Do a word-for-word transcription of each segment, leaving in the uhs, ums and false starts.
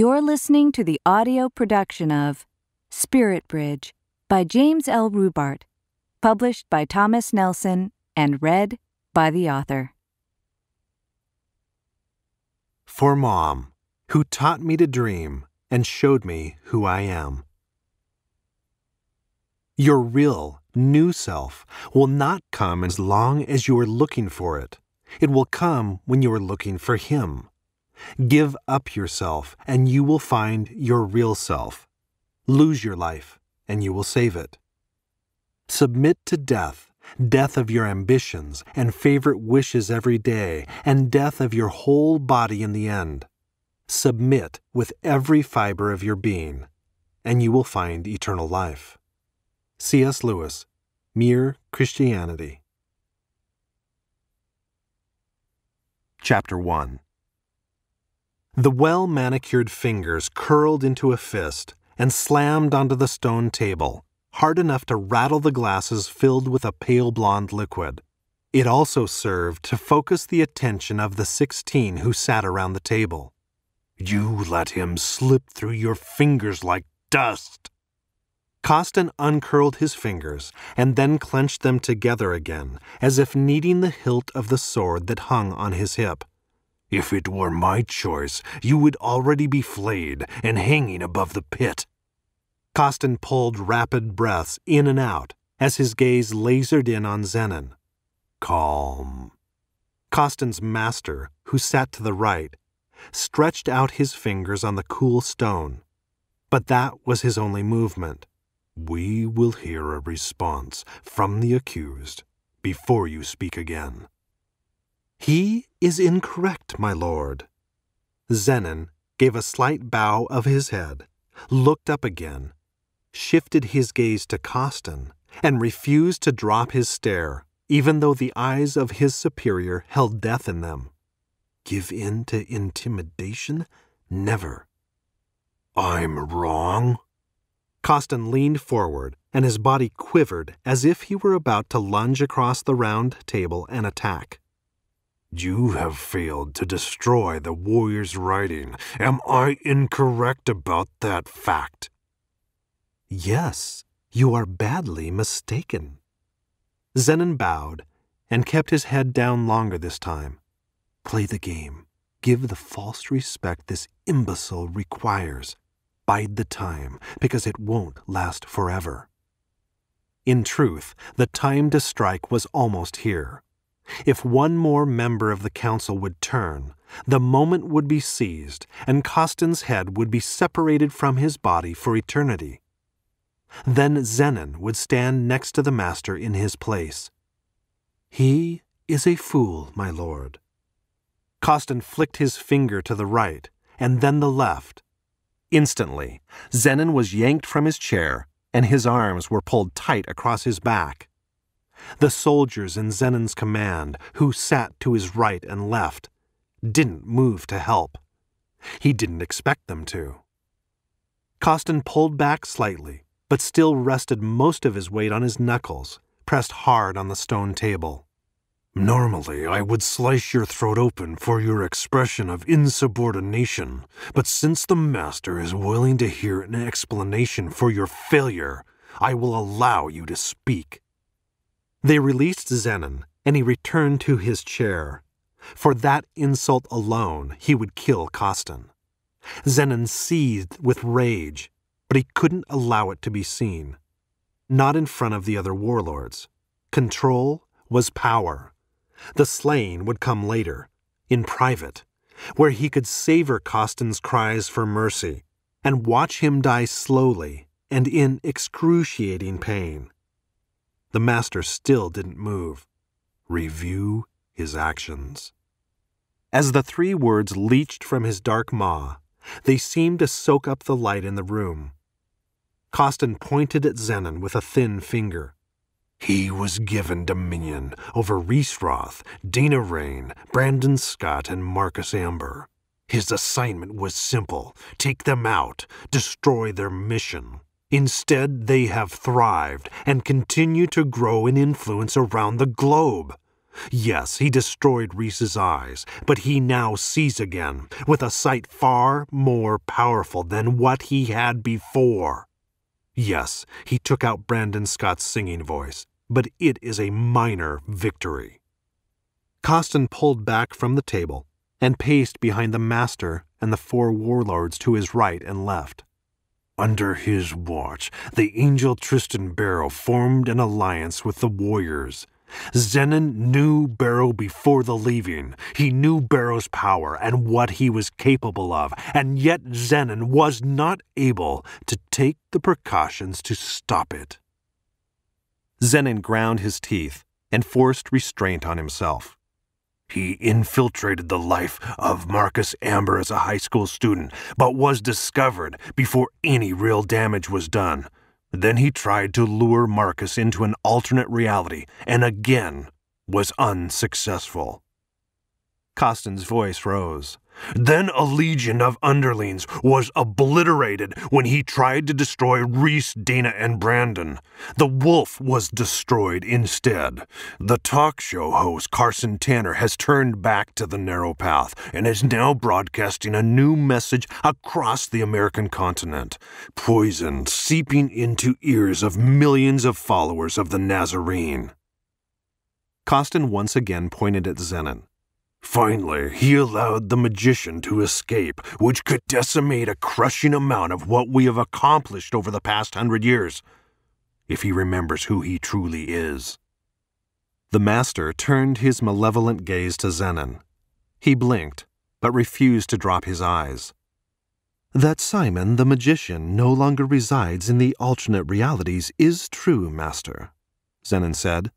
You're listening to the audio production of Spirit Bridge by James L. Rubart, published by Thomas Nelson and read by the author. For Mom, who taught me to dream and showed me who I am. Your real, new self will not come as long as you are looking for it. It will come when you are looking for Him. Give up yourself, and you will find your real self. Lose your life, and you will save it. Submit to death, death of your ambitions and favorite wishes every day, and death of your whole body in the end. Submit with every fiber of your being, and you will find eternal life. C S Lewis, Mere Christianity. Chapter one. The well-manicured fingers curled into a fist and slammed onto the stone table, hard enough to rattle the glasses filled with a pale blonde liquid. It also served to focus the attention of the sixteen who sat around the table. "You let him slip through your fingers like dust." Costin uncurled his fingers and then clenched them together again, as if kneading the hilt of the sword that hung on his hip. "If it were my choice, you would already be flayed and hanging above the pit." Costin pulled rapid breaths in and out as his gaze lasered in on Zenon. "Calm." Costin's master, who sat to the right, stretched out his fingers on the cool stone, but that was his only movement. "We will hear a response from the accused before you speak again." "He is incorrect, my lord." Zenon gave a slight bow of his head, looked up again, shifted his gaze to Costin, and refused to drop his stare, even though the eyes of his superior held death in them. "Give in to intimidation? Never." "I'm wrong." Costin leaned forward, and his body quivered as if he were about to lunge across the round table and attack. "You have failed to destroy the Warriors Riding. Am I incorrect about that fact?" "Yes, you are badly mistaken." Zenon bowed and kept his head down longer this time. "Play the game. Give the false respect this imbecile requires. Bide the time, because it won't last forever." In truth, the time to strike was almost here. If one more member of the council would turn, the moment would be seized, and Costin's head would be separated from his body for eternity. Then Zenon would stand next to the master in his place. "He is a fool, my lord." Costin flicked his finger to the right, and then the left. Instantly, Zenon was yanked from his chair, and his arms were pulled tight across his back. The soldiers in Zenon's command, who sat to his right and left, didn't move to help. He didn't expect them to. Costin pulled back slightly, but still rested most of his weight on his knuckles, pressed hard on the stone table. "Normally, I would slice your throat open for your expression of insubordination, but since the master is willing to hear an explanation for your failure, I will allow you to speak." They released Zenon, and he returned to his chair. For that insult alone, he would kill Costin. Zenon seethed with rage, but he couldn't allow it to be seen. Not in front of the other warlords. Control was power. The slaying would come later, in private, where he could savor Costin's cries for mercy, and watch him die slowly and in excruciating pain. The master still didn't move. "Review his actions." As the three words leached from his dark maw, they seemed to soak up the light in the room. Costin pointed at Zenon with a thin finger. "He was given dominion over Reesroth, Dana Rain, Brandon Scott, and Marcus Amber. His assignment was simple: take them out, destroy their mission. Instead, they have thrived and continue to grow in influence around the globe. Yes, he destroyed Reese's eyes, but he now sees again, with a sight far more powerful than what he had before. Yes, he took out Brandon Scott's singing voice, but it is a minor victory. Costin pulled back from the table and paced behind the master and the four warlords to his right and left. Under his watch, the angel Tristan Barrow formed an alliance with the warriors. Zenon knew Barrow before the leaving. He knew Barrow's power and what he was capable of, and yet Zenon was not able to take the precautions to stop it. Zenon ground his teeth and forced restraint on himself. He infiltrated the life of Marcus Amber as a high school student, but was discovered before any real damage was done. Then he tried to lure Marcus into an alternate reality, and again was unsuccessful. Costin's voice rose. Then a legion of underlings was obliterated when he tried to destroy Reese, Dana, and Brandon. The wolf was destroyed instead. The talk show host Carson Tanner has turned back to the narrow path and is now broadcasting a new message across the American continent. Poison seeping into ears of millions of followers of the Nazarene. Costin once again pointed at Zenon. Finally, he allowed the magician to escape, which could decimate a crushing amount of what we have accomplished over the past hundred years, if he remembers who he truly is. The master turned his malevolent gaze to Zenon. He blinked, but refused to drop his eyes. That Simon the magician no longer resides in the alternate realities is true, master, Zenon said.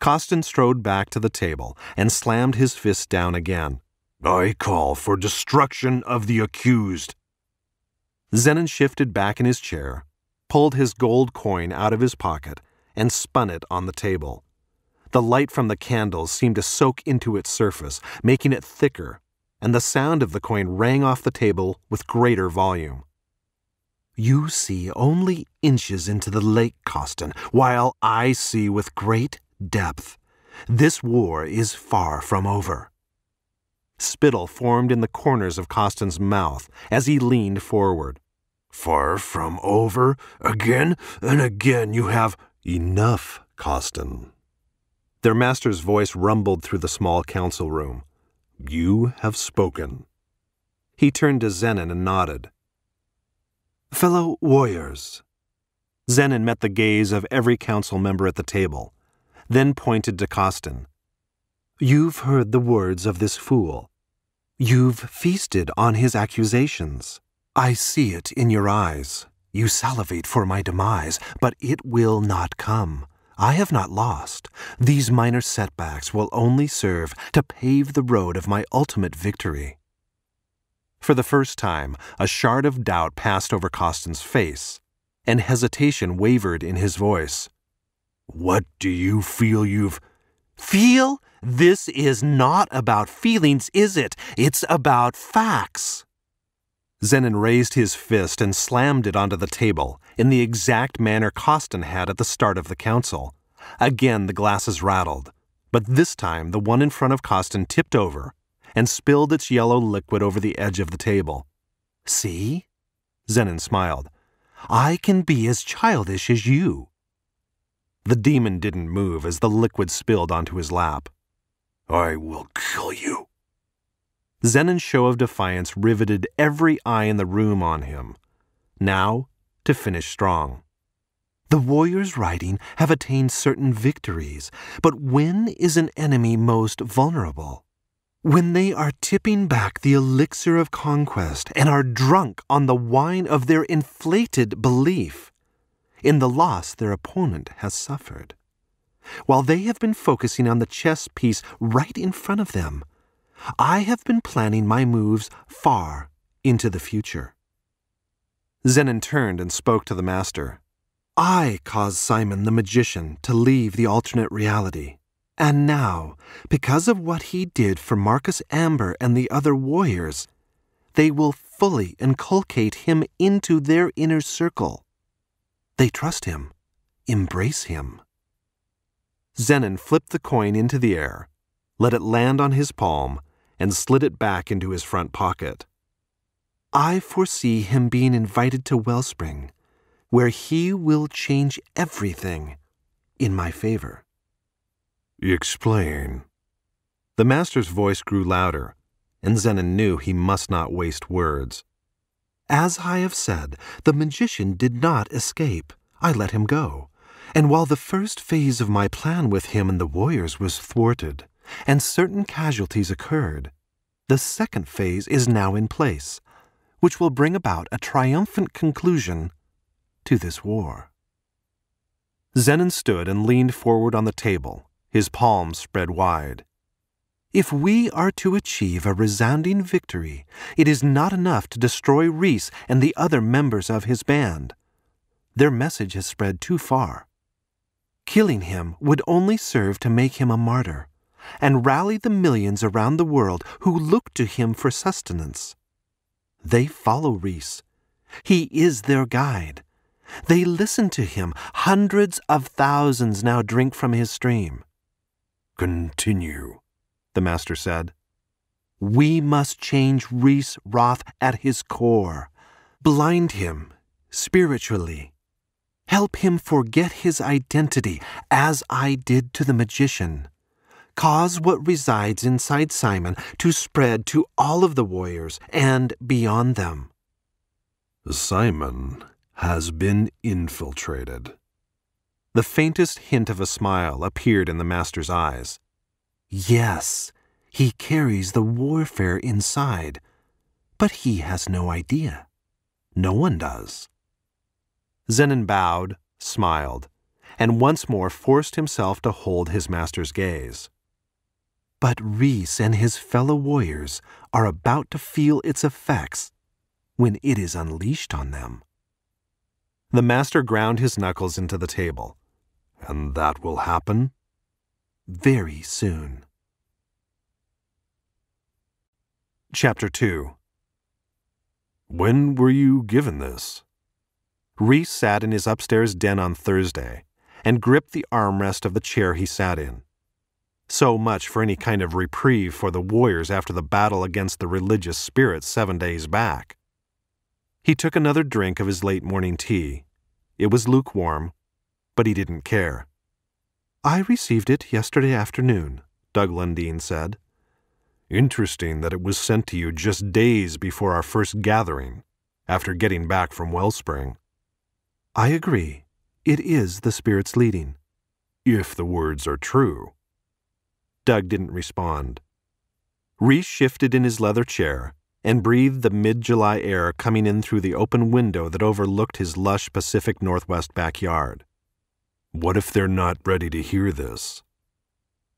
Costin strode back to the table and slammed his fist down again. I call for destruction of the accused. Zenon shifted back in his chair, pulled his gold coin out of his pocket, and spun it on the table. The light from the candles seemed to soak into its surface, making it thicker, and the sound of the coin rang off the table with greater volume. You see only inches into the lake, Costin, while I see with great depth. This war is far from over. Spittle formed in the corners of Costin's mouth as he leaned forward. Far from over? Again and again you have enough, Costin. Their master's voice rumbled through the small council room. You have spoken. He turned to Zenon and nodded. Fellow warriors. Zenon met the gaze of every council member at the table, then pointed to Costin. You've heard the words of this fool. You've feasted on his accusations. I see it in your eyes. You salivate for my demise, but it will not come. I have not lost. These minor setbacks will only serve to pave the road of my ultimate victory. For the first time, a shard of doubt passed over Costin's face, and hesitation wavered in his voice. What do you feel you've... Feel? This is not about feelings, is it? It's about facts. Zenon raised his fist and slammed it onto the table in the exact manner Costin had at the start of the council. Again the glasses rattled, but this time the one in front of Costin tipped over and spilled its yellow liquid over the edge of the table. See? Zenon smiled. I can be as childish as you. The demon didn't move as the liquid spilled onto his lap. I will kill you. Zenon's show of defiance riveted every eye in the room on him. Now, to finish strong. The warriors' riding have attained certain victories, but when is an enemy most vulnerable? When they are tipping back the elixir of conquest and are drunk on the wine of their inflated belief in the loss their opponent has suffered. While they have been focusing on the chess piece right in front of them, I have been planning my moves far into the future. Zenon turned and spoke to the master. I caused Simon the magician to leave the alternate reality, and now, because of what he did for Marcus Amber and the other warriors, they will fully inculcate him into their inner circle. They trust him, embrace him. Zenon flipped the coin into the air, let it land on his palm, and slid it back into his front pocket. I foresee him being invited to Wellspring, where he will change everything in my favor. Explain. The master's voice grew louder, and Zenon knew he must not waste words. As I have said, the magician did not escape. I let him go. And while the first phase of my plan with him and the warriors was thwarted, and certain casualties occurred, the second phase is now in place, which will bring about a triumphant conclusion to this war. Zenon stood and leaned forward on the table, his palms spread wide. If we are to achieve a resounding victory, it is not enough to destroy Reese and the other members of his band. Their message has spread too far. Killing him would only serve to make him a martyr and rally the millions around the world who look to him for sustenance. They follow Reese. He is their guide. They listen to him. Hundreds of thousands now drink from his stream. Continue, the master said. We must change Reesroth at his core, blind him spiritually, help him forget his identity as I did to the magician, cause what resides inside Simon to spread to all of the warriors and beyond them. Simon has been infiltrated. The faintest hint of a smile appeared in the master's eyes. Yes, he carries the warfare inside, but he has no idea. No one does. Zenon bowed, smiled, and once more forced himself to hold his master's gaze. But Reese and his fellow warriors are about to feel its effects when it is unleashed on them. The master ground his knuckles into the table. And that will happen? Very soon. Chapter two. When were you given this? Reese sat in his upstairs den on Thursday and gripped the armrest of the chair he sat in. So much for any kind of reprieve for the warriors after the battle against the religious spirits seven days back. He took another drink of his late morning tea. It was lukewarm, but he didn't care. I received it yesterday afternoon, Doug Lundeen said. Interesting that it was sent to you just days before our first gathering, after getting back from Wellspring. I agree. It is the Spirit's leading. If the words are true. Doug didn't respond. Reese shifted in his leather chair and breathed the mid-July air coming in through the open window that overlooked his lush Pacific Northwest backyard. What if they're not ready to hear this?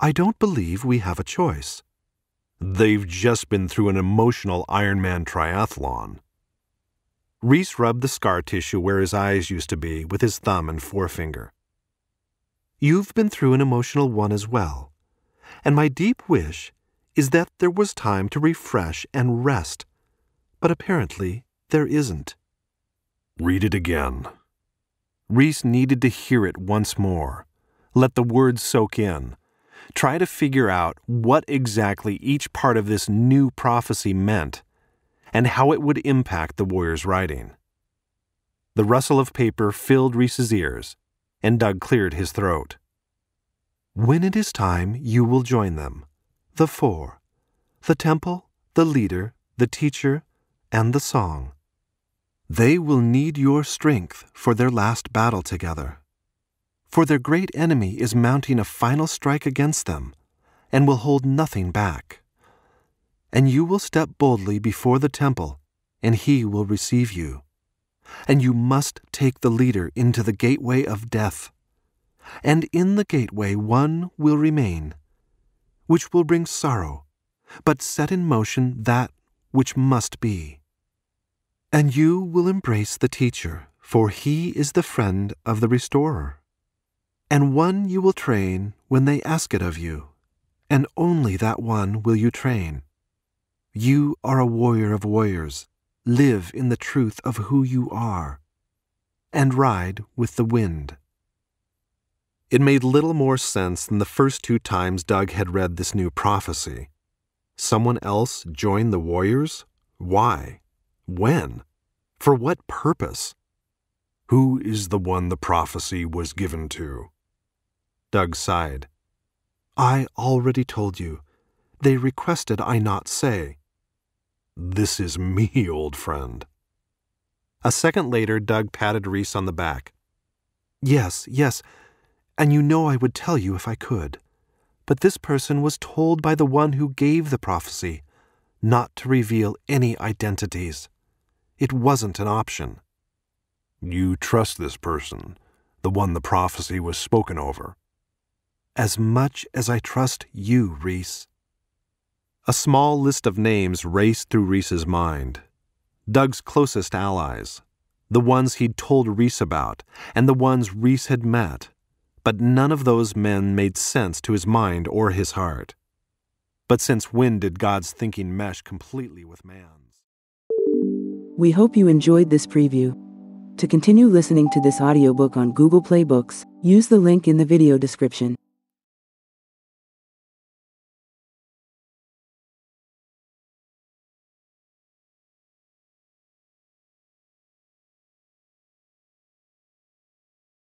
I don't believe we have a choice. They've just been through an emotional Ironman triathlon. Reese rubbed the scar tissue where his eyes used to be with his thumb and forefinger. You've been through an emotional one as well, and my deep wish is that there was time to refresh and rest, but apparently there isn't. Read it again. Reese needed to hear it once more, let the words soak in, try to figure out what exactly each part of this new prophecy meant and how it would impact the warrior's writing. The rustle of paper filled Reese's ears, and Doug cleared his throat. When it is time, you will join them, the four, the temple, the leader, the teacher, and the song. They will need your strength for their last battle together. For their great enemy is mounting a final strike against them and will hold nothing back. And you will step boldly before the temple, and he will receive you. And you must take the leader into the gateway of death. And in the gateway one will remain, which will bring sorrow, but set in motion that which must be. And you will embrace the teacher, for he is the friend of the restorer, and one you will train when they ask it of you, and only that one will you train. You are a warrior of warriors, live in the truth of who you are, and ride with the wind. It made little more sense than the first two times Doug had read this new prophecy. Someone else joined the Warriors? Why? When? For what purpose? Who is the one the prophecy was given to? Doug sighed. I already told you. They requested I not say. This is me, old friend. A second later, Doug patted Reese on the back. Yes, yes, and you know I would tell you if I could. But this person was told by the one who gave the prophecy not to reveal any identities. It wasn't an option. You trust this person, the one the prophecy was spoken over? As much as I trust you, Reese. A small list of names raced through Reese's mind. Doug's closest allies, the ones he'd told Reese about, and the ones Reese had met, but none of those men made sense to his mind or his heart. But since when did God's thinking mesh completely with man's? We hope you enjoyed this preview. To continue listening to this audiobook on Google Play Books, use the link in the video description.